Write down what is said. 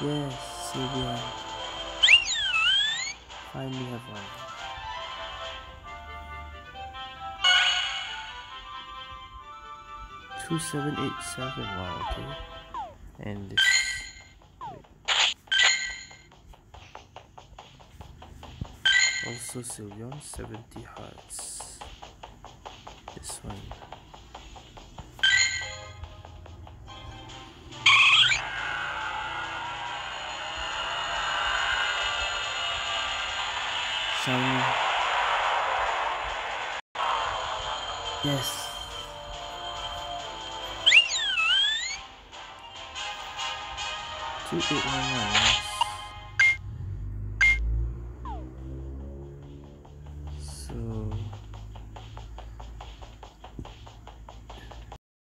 Yes, Sylveon. Finally have one. $2787. Wow, okay. And this. Wait. Also Sylveon, 70 hearts. This one. Yes. $2811. So